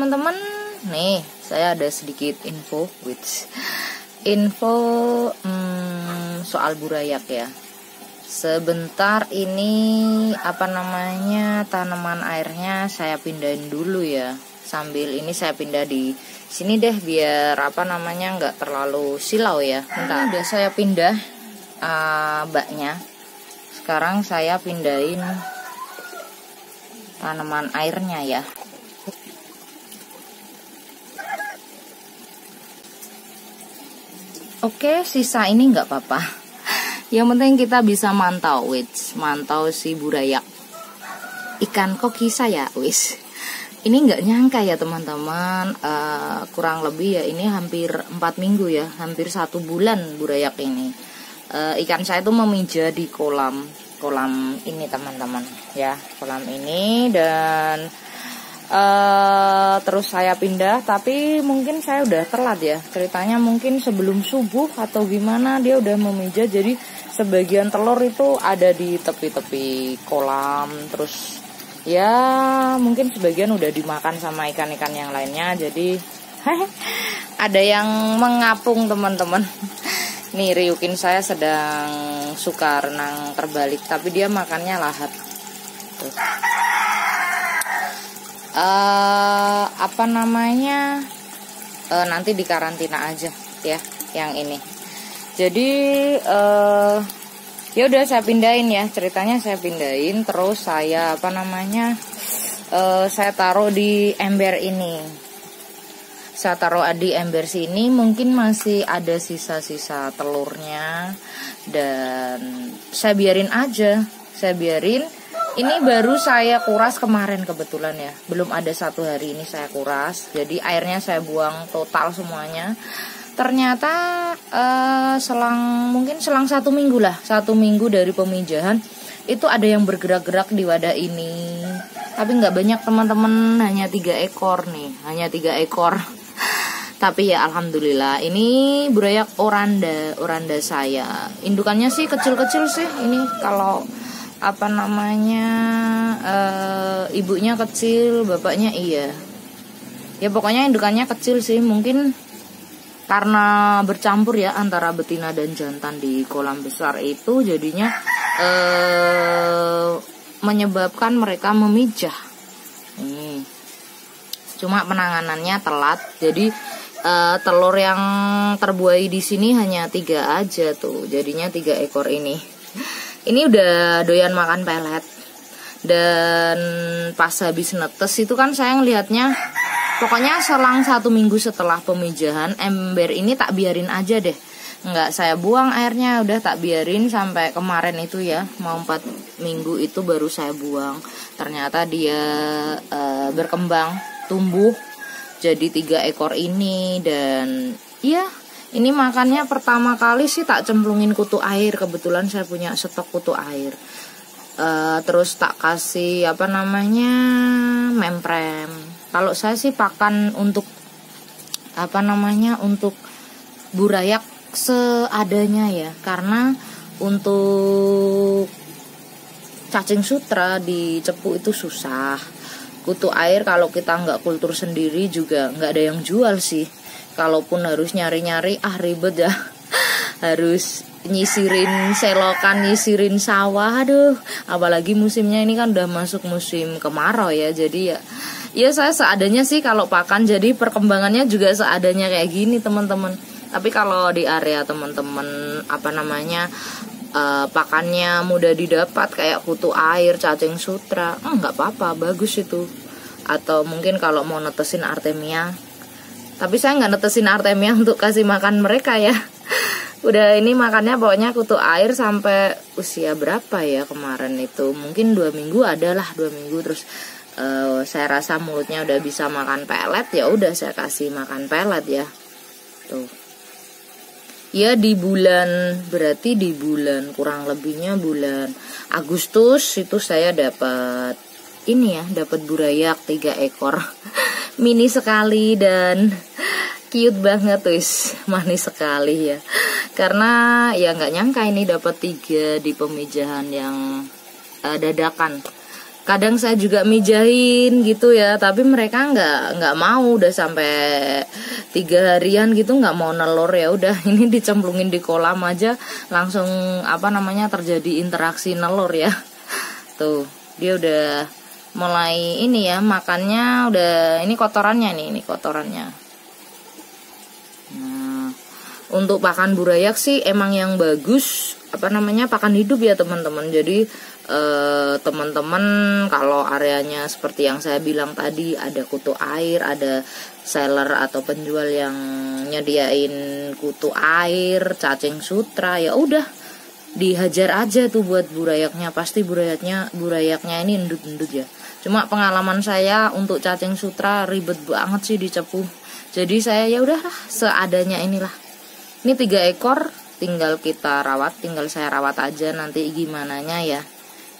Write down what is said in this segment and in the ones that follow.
teman-teman, nih saya ada sedikit info soal burayak ya. Sebentar ini tanaman airnya saya pindahin dulu ya. Sambil ini saya pindah di sini deh biar nggak terlalu silau ya. Bentar, udah saya pindah baknya. Sekarang saya pindahin tanaman airnya ya. Oke, sisa ini nggak apa-apa. Yang penting kita bisa mantau si burayak. Ikan koki saya, Ini nggak nyangka ya teman-teman, kurang lebih ya ini hampir 4 minggu ya, hampir 1 bulan burayak ini. Ikan saya itu memijah di kolam ini teman-teman ya, kolam ini, dan terus saya pindah, tapi mungkin saya udah telat ya ceritanya, mungkin sebelum subuh atau gimana dia udah memijah. Jadi sebagian telur itu ada di tepi-tepi kolam, terus ya mungkin sebagian udah dimakan sama ikan-ikan yang lainnya, jadi ada yang mengapung teman-teman. Nih Ryukin saya sedang suka renang terbalik, tapi dia makannya lahat. Tuh. Nanti di karantina aja ya yang ini. Jadi ya udah saya pindahin ya, ceritanya saya pindahin, terus saya saya taruh di ember ini. Saya taruh di ember sini, mungkin masih ada sisa-sisa telurnya, dan saya biarin aja, saya biarin. Ini baru saya kuras kemarin kebetulan ya, belum ada 1 hari ini saya kuras. Jadi airnya saya buang total semuanya. Ternyata selang 1 minggu lah, 1 minggu dari pemijahan itu ada yang bergerak-gerak di wadah ini. Tapi nggak banyak teman-teman, hanya 3 ekor nih, hanya 3 ekor. Tapi ya alhamdulillah, ini burayak oranda saya. Indukannya sih kecil-kecil sih, ini kalau ibunya kecil, bapaknya iya. Ya pokoknya indukannya kecil sih, mungkin karena bercampur ya antara betina dan jantan di kolam besar itu, jadinya menyebabkan mereka memijah. Ini. Cuma penanganannya telat, jadi telur yang terbuai di sini hanya 3 aja tuh, jadinya 3 ekor ini. Ini udah doyan makan pelet, dan pas habis netes itu kan saya ngelihatnya, pokoknya selang 1 minggu setelah pemijahan ember ini tak biarin aja deh, nggak saya buang airnya, udah tak biarin sampai kemarin itu ya, mau 4 minggu itu baru saya buang. Ternyata dia berkembang, tumbuh jadi 3 ekor ini, dan ya. Ini makannya pertama kali sih tak cemplungin kutu air, kebetulan saya punya stok kutu air. Terus tak kasih memprem. Kalau saya sih pakan untuk untuk burayak seadanya ya, karena untuk cacing sutra di Cepu itu susah. Kutu air kalau kita nggak kultur sendiri juga nggak ada yang jual sih. Kalaupun harus nyari-nyari, ribet ya. Harus nyisirin selokan, nyisirin sawah, aduh. Apalagi musimnya ini kan udah masuk musim kemarau ya. Jadi ya saya seadanya sih kalau pakan. Jadi perkembangannya juga seadanya kayak gini teman-teman. Tapi kalau di area teman-teman pakannya mudah didapat kayak kutu air, cacing sutra, nggak apa-apa, bagus itu. Atau mungkin kalau mau netesin artemia. Tapi saya nggak netesin artemia untuk kasih makan mereka ya. Udah ini makannya pokoknya kutu air sampai usia berapa ya kemarin itu. Mungkin 2 minggu adalah, 2 minggu. Terus saya rasa mulutnya udah bisa makan pelet, ya udah saya kasih makan pelet ya. Tuh. Ya di bulan, berarti di bulan kurang lebihnya bulan Agustus itu saya dapat ini ya, dapat burayak 3 ekor. Mini sekali dan cute banget, manis sekali ya. Karena ya nggak nyangka ini dapat 3 di pemijahan yang dadakan. kadang saya juga mijahin gitu ya, tapi mereka nggak mau, udah sampai 3 harian gitu nggak mau nelor, ya udah ini dicemplungin di kolam aja langsung apa namanya terjadi interaksi nelor ya. Tuh dia udah mulai ini ya, makannya udah, ini kotorannya nih, ini kotorannya. Nah, untuk pakan burayak sih emang yang bagus apa namanya pakan hidup ya teman-teman. Jadi teman-teman kalau areanya seperti yang saya bilang tadi, ada kutu air, ada seller atau penjual yang nyediain kutu air, cacing sutra, ya udah dihajar aja tuh buat burayaknya, pasti burayaknya ini endut-endut ya. Cuma pengalaman saya untuk cacing sutra ribet banget sih dicepu. Jadi saya ya udah seadanya inilah. Ini 3 ekor tinggal kita rawat, tinggal saya rawat aja nanti gimananya ya.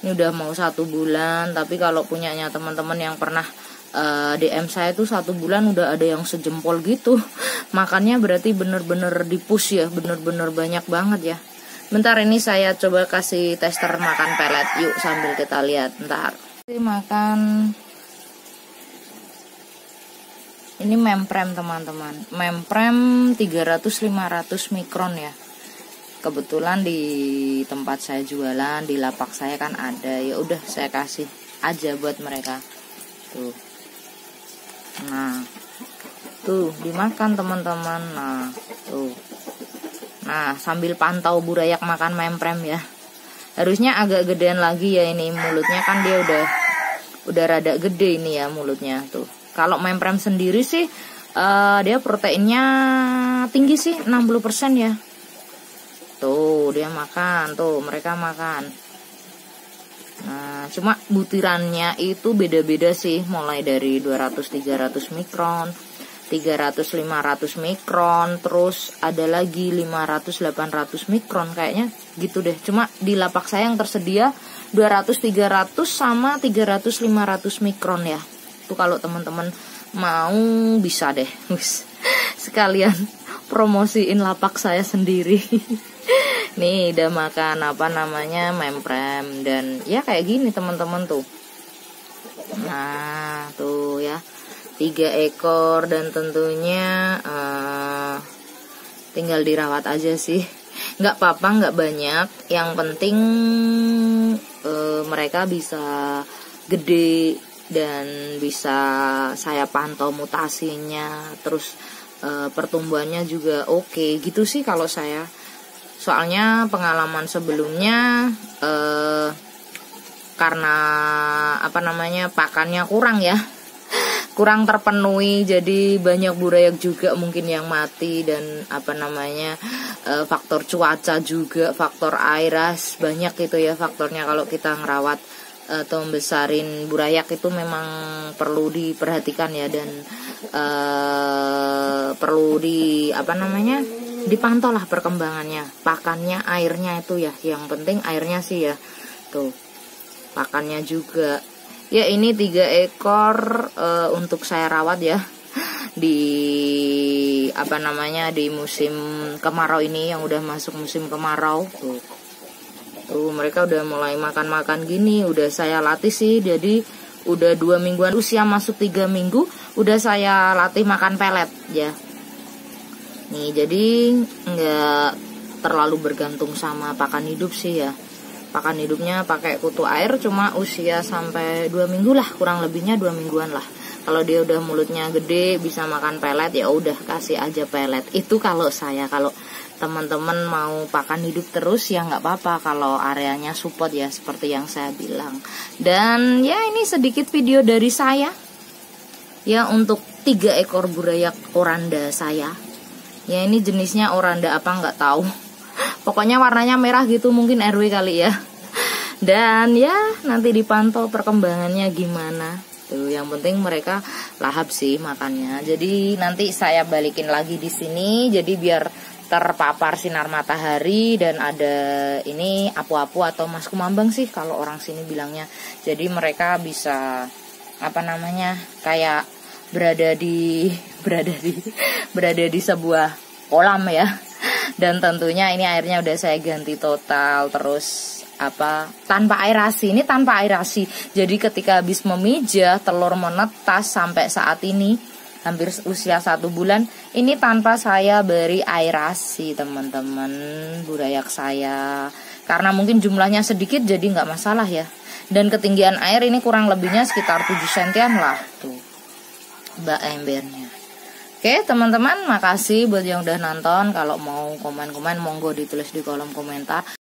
Ini udah mau 1 bulan, tapi kalau punyanya teman-teman yang pernah DM saya tuh 1 bulan udah ada yang sejempol gitu. Makannya berarti bener-bener dipus ya, bener-bener banyak banget ya. Bentar ini saya coba kasih tester makan pelet, yuk sambil kita lihat. Bentar. Makan ini memprem teman-teman, memprem 300-500 mikron ya. Kebetulan di tempat saya jualan, di lapak saya kan ada, ya udah saya kasih aja buat mereka tuh. Nah tuh dimakan teman-teman. Nah tuh, nah sambil pantau burayak makan memprem ya. Harusnya agak gedean lagi ya, ini mulutnya kan dia udah rada gede ini ya mulutnya tuh. Kalau memprem sendiri sih dia proteinnya tinggi sih, 60% ya. Tuh dia makan, tuh mereka makan. Nah cuma butirannya itu beda-beda sih, mulai dari 200-300 mikron, 300-500 mikron, terus ada lagi 500-800 mikron kayaknya gitu deh. Cuma di lapak saya yang tersedia 200-300 sama 300-500 mikron ya. Itu kalau teman-teman mau bisa deh sekalian promosiin lapak saya sendiri. Nih udah makan apa namanya memprem, dan ya kayak gini teman-teman tuh. Nah tuh ya 3 ekor, dan tentunya tinggal dirawat aja sih, nggak apa-apa nggak banyak, yang penting mereka bisa gede dan bisa saya pantau mutasinya, terus pertumbuhannya juga oke gitu sih kalau saya. Soalnya pengalaman sebelumnya karena apa namanya pakannya kurang ya, kurang terpenuhi, jadi banyak burayak juga mungkin yang mati, dan apa namanya faktor cuaca juga, faktor air ras, banyak gitu ya faktornya. Kalau kita ngerawat atau membesarin burayak itu memang perlu diperhatikan ya, dan perlu di apa namanya dipantau lah perkembangannya, pakannya, airnya itu ya, yang penting airnya sih ya. Tuh pakannya juga ya, ini 3 ekor untuk saya rawat ya di apa namanya di musim kemarau ini, yang udah masuk musim kemarau tuh. Tuh mereka udah mulai makan-makan gini, udah saya latih sih, jadi udah 2 mingguan, usia masuk 3 minggu udah saya latih makan pelet ya. Nih jadi nggak terlalu bergantung sama pakan hidup sih ya. Pakan hidupnya pakai kutu air, cuma usia sampai 2 minggu lah, kurang lebihnya 2 mingguan lah. Kalau dia udah mulutnya gede bisa makan pelet, ya udah kasih aja pelet. Itu kalau saya, kalau teman-teman mau pakan hidup terus ya nggak apa-apa kalau areanya support ya, seperti yang saya bilang. Dan ya ini sedikit video dari saya ya untuk 3 ekor burayak oranda saya. Ya ini jenisnya oranda apa nggak tahu, pokoknya warnanya merah gitu, mungkin RW kali ya. Dan ya nanti dipantau perkembangannya gimana tuh, yang penting mereka lahap sih makannya. Jadi nanti saya balikin lagi di sini, jadi biar terpapar sinar matahari, dan ada ini apu-apu atau mas kumambang sih kalau orang sini bilangnya. Jadi mereka bisa apa namanya kayak berada di sebuah kolam ya. Dan tentunya ini airnya udah saya ganti total, terus tanpa aerasi. Ini tanpa aerasi. Jadi ketika habis memijah, telur menetas sampai saat ini hampir usia 1 bulan. Ini tanpa saya beri aerasi, teman-teman, budayak saya. Karena mungkin jumlahnya sedikit jadi nggak masalah ya. Dan ketinggian air ini kurang lebihnya sekitar 7 sentian lah tuh, mbak, embernya. Oke teman-teman, makasih buat yang udah nonton. Kalau mau komen-komen monggo ditulis di kolom komentar.